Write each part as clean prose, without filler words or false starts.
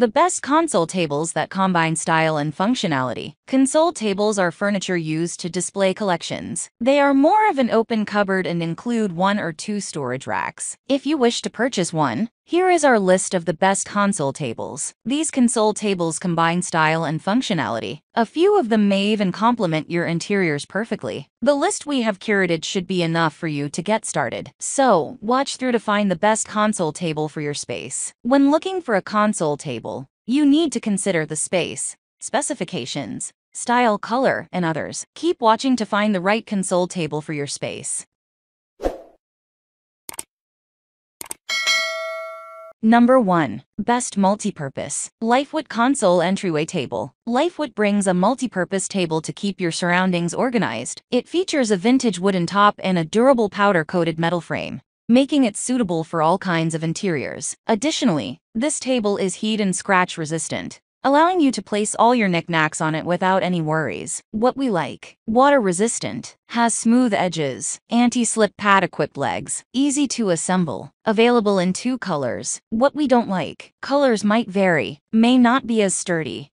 The best console tables that combine style and functionality. Console tables are furniture used to display collections. They are more of an open cupboard and include 1 or 2 storage racks. If you wish to purchase one, here is our list of the best console tables. These console tables combine style and functionality. A few of them may even complement your interiors perfectly. The list we have curated should be enough for you to get started. So, watch through to find the best console table for your space. When looking for a console table, you need to consider the space, specifications, style, color, and others. Keep watching to find the right console table for your space. Number 1. Best multipurpose. Lifewit console entryway table. Lifewit brings a multipurpose table to keep your surroundings organized. It features a vintage wooden top and a durable powder-coated metal frame, making it suitable for all kinds of interiors. Additionally, this table is heat and scratch resistant, allowing you to place all your knickknacks on it without any worries. What we like: water resistant, has smooth edges, anti-slip pad-equipped legs, easy to assemble, available in 2 colors. What we don't like: colors might vary, may not be as sturdy.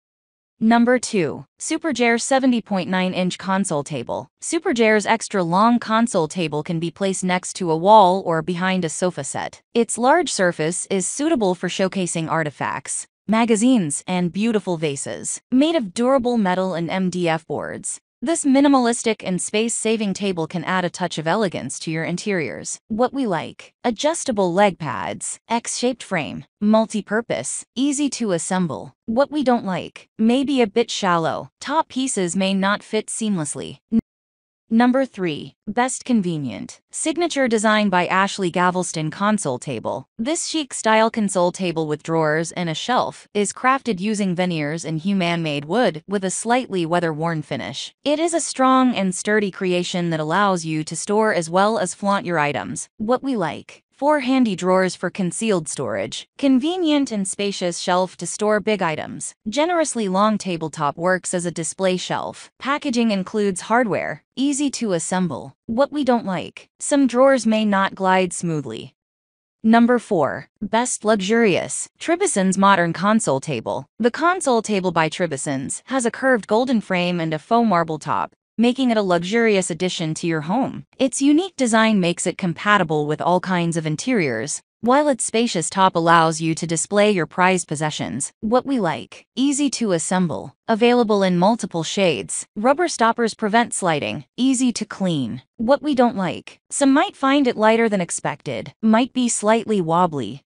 Number 2. Superjare 70.9-inch console table. Superjare's extra-long console table can be placed next to a wall or behind a sofa set. Its large surface is suitable for showcasing artifacts, magazines, and beautiful vases. Made of durable metal and MDF boards, this minimalistic and space-saving table can add a touch of elegance to your interiors. What we like: adjustable leg pads, X-shaped frame, multi-purpose, easy to assemble. What we don't like: maybe a bit shallow, top pieces may not fit seamlessly. Number 3. Best convenient. Signature Design by Ashley Gavelston console table. This chic style console table with drawers and a shelf is crafted using veneers and human-made wood with a slightly weather-worn finish. It is a strong and sturdy creation that allows you to store as well as flaunt your items. What we like: 4 handy drawers for concealed storage, convenient and spacious shelf to store big items. Generously long tabletop works as a display shelf. Packaging includes hardware, easy to assemble. What we don't like: some drawers may not glide smoothly. Number 4. Best luxurious. Tribesens modern console table. The console table by Tribesens has a curved golden frame and a faux marble top, making it a luxurious addition to your home. Its unique design makes it compatible with all kinds of interiors, while its spacious top allows you to display your prized possessions. What we like: easy to assemble, available in multiple shades, rubber stoppers prevent sliding, easy to clean. What we don't like: some might find it lighter than expected, might be slightly wobbly.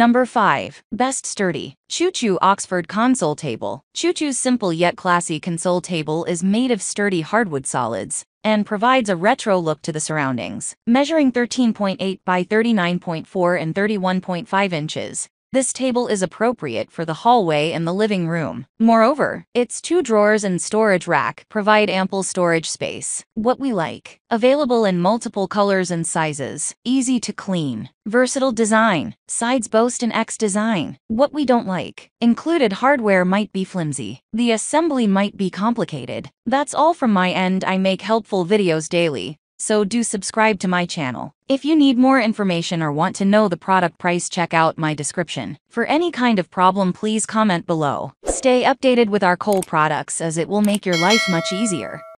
Number 5. Best sturdy. Choo-Choo Oxford console table. Choo-Choo's simple yet classy console table is made of sturdy hardwood solids and provides a retro look to the surroundings. Measuring 13.8 by 39.4 and 31.5 inches, this table is appropriate for the hallway and the living room. Moreover, its 2 drawers and storage rack provide ample storage space. What we like: available in multiple colors and sizes, easy to clean, versatile design, sides boast an X design. What we don't like: included hardware might be flimsy, the assembly might be complicated. That's all from my end. I make helpful videos daily, so do subscribe to my channel. If you need more information or want to know the product price, check out my description. For any kind of problem, please comment below. Stay updated with our Cole products as it will make your life much easier.